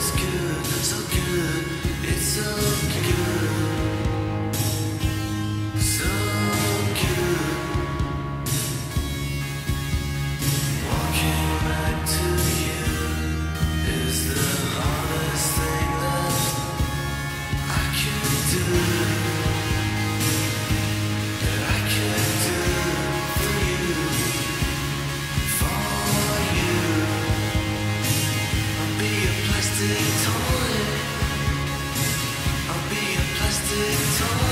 It's good, it's so good, so good. Walking back to you is the hardest thing that I can do, that I can do for you, I'll be a plastic toy. I'll be a plastic toy.